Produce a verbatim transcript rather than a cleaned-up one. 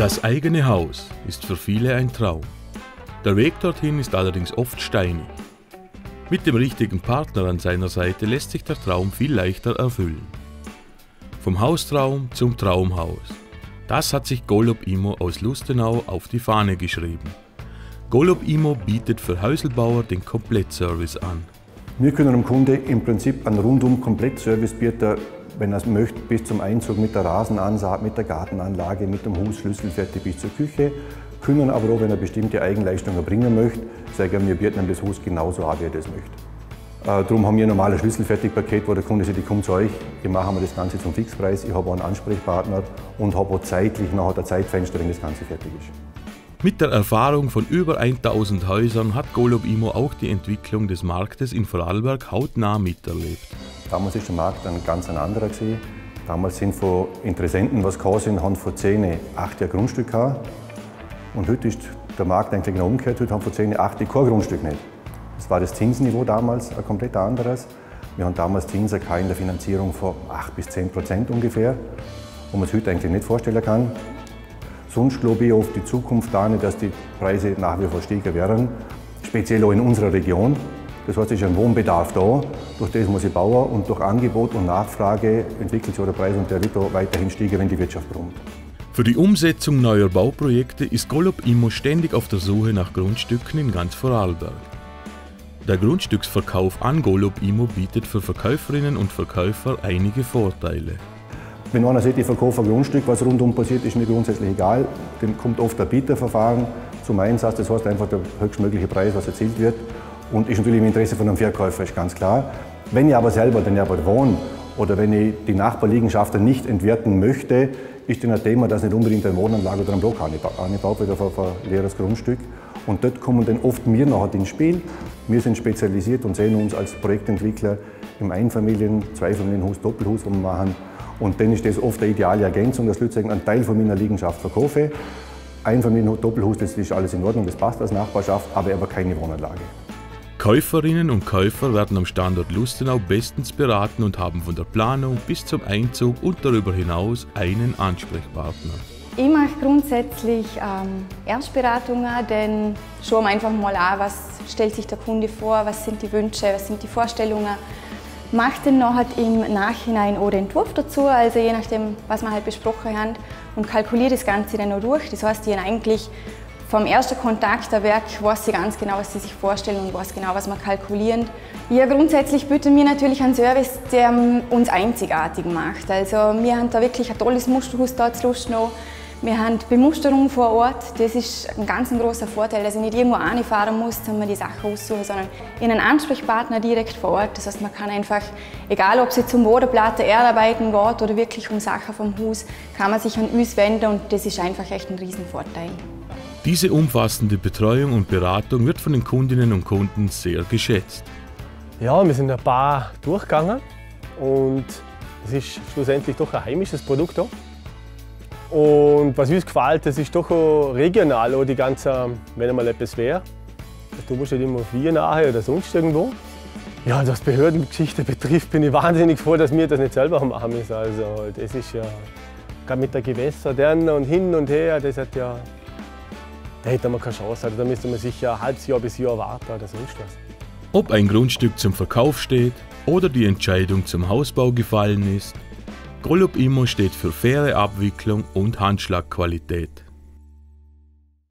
Das eigene Haus ist für viele ein Traum. Der Weg dorthin ist allerdings oft steinig. Mit dem richtigen Partner an seiner Seite lässt sich der Traum viel leichter erfüllen. Vom Haustraum zum Traumhaus. Das hat sich Golob Immo aus Lustenau auf die Fahne geschrieben. Golob Immo bietet für Häuselbauer den Komplettservice an. Wir können dem Kunde im Prinzip einen rundum Komplettservice bieten, wenn er es möchte, bis zum Einzug mit der Rasenansaat, mit der Gartenanlage, mit dem Hausschlüssel fertig bis zur Küche. Können aber auch, wenn er bestimmte Eigenleistungen erbringen möchte, sagen wir, bieten ihm das Haus genauso an, wie er das möchte. Äh, darum haben wir ein normales Schlüsselfertigpaket, wo der Kunde sagt, ich komme zu euch, ich mache mir das Ganze zum Fixpreis, ich habe auch einen Ansprechpartner und habe auch zeitlich nachher der Zeitfenster, wenn das Ganze fertig ist. Mit der Erfahrung von über tausend Häusern hat Golob Immo auch die Entwicklung des Marktes in Vorarlberg hautnah miterlebt. Damals ist der Markt ein ganz anderer gewesen. Damals sind von Interessenten, was gekommen sind, haben vor zehn, acht Jahren Grundstück gehabt. Und heute ist der Markt eigentlich genau umgekehrt. Heute haben vor zehn, acht kein Grundstück nicht. Das war das Zinsniveau damals ein komplett anderes. Wir haben damals Zinsen in der Finanzierung von acht bis zehn Prozent ungefähr, wo man es heute eigentlich nicht vorstellen kann. Sonst glaube ich auf die Zukunft an, dass die Preise nach wie vor steigen werden, speziell auch in unserer Region. Das heißt, es ist ein Wohnbedarf da, durch das muss ich bauen und durch Angebot und Nachfrage entwickelt sich der Preis und der wird auch weiterhin steigen, wenn die Wirtschaft brummt. Für die Umsetzung neuer Bauprojekte ist Golob Immo ständig auf der Suche nach Grundstücken in ganz Vorarlberg. Der Grundstücksverkauf an Golob Immo bietet für Verkäuferinnen und Verkäufer eilige Vorteile. Wenn einer sagt, ich verkaufe ein Grundstück, was rundum passiert, ist mir grundsätzlich egal. Dem kommt oft ein Bieterverfahren zum Einsatz, das heißt einfach der höchstmögliche Preis, was erzielt wird. Und ist natürlich im Interesse von einem Verkäufer, ist ganz klar. Wenn ich aber selber den Jahrhundert wohne oder wenn ich die Nachbarliegenschaften nicht entwerten möchte, ist dann ein Thema, dass nicht unbedingt eine Wohnanlage oder ein Block angebaut wird auf ein leeres Grundstück. Und dort kommen dann oft wir nachher ins Spiel. Wir sind spezialisiert und sehen uns als Projektentwickler im Einfamilien-, Zweifamilienhaus, Doppelhaus, wo wir machen. Und dann ist das oft eine ideale Ergänzung, dass ich einen Teil von meiner Liegenschaft verkaufe. Einfamilienhaus, Doppelhaus, das ist alles in Ordnung, das passt als Nachbarschaft, aber aber keine Wohnanlage. Käuferinnen und Käufer werden am Standort Lustenau bestens beraten und haben von der Planung bis zum Einzug und darüber hinaus einen Ansprechpartner. Ich mache grundsätzlich ähm, Erstberatungen, denn schauen wir einfach mal an, was stellt sich der Kunde vor, was sind die Wünsche, was sind die Vorstellungen. Macht dann noch halt im Nachhinein auch den Entwurf dazu, also je nachdem, was wir halt besprochen haben, und kalkuliere das Ganze dann noch durch. Das heißt, die haben eigentlich vom ersten Kontakt der Werk weiß sie ganz genau, was sie sich vorstellen und weiß genau, was wir kalkulieren. Ja, grundsätzlich bieten wir natürlich einen Service, der uns einzigartig macht. Also wir haben da wirklich ein tolles Musterhaus da zu Lustenau. Wir haben Bemusterung vor Ort, das ist ein ganz großer Vorteil, dass ich nicht irgendwo anfahren muss, um mir die Sachen aussuchen, sondern in einen Ansprechpartner direkt vor Ort. Das heißt, man kann einfach, egal ob sie zum Bodenplatte, Erdarbeiten geht oder wirklich um Sachen vom Haus, kann man sich an uns wenden und das ist einfach echt ein Riesenvorteil. Diese umfassende Betreuung und Beratung wird von den Kundinnen und Kunden sehr geschätzt. Ja, wir sind ein paar durchgegangen und es ist schlussendlich doch ein heimisches Produkt da. Und was uns gefällt, das ist doch auch regional, auch die ganze, wenn einmal etwas wäre. Du musst nicht immer Wien nachher oder sonst irgendwo. Ja, was Behördengeschichte betrifft, bin ich wahnsinnig froh, dass wir das nicht selber machen müssen. Also das ist ja, gerade mit den Gewässern und hin und her, das hat ja, da hätte man keine Chance. Also da müsste man sich ja ein halbes Jahr bis Jahr warten oder sonst was. Ob ein Grundstück zum Verkauf steht oder die Entscheidung zum Hausbau gefallen ist, Golob Immo steht für faire Abwicklung und Handschlagqualität.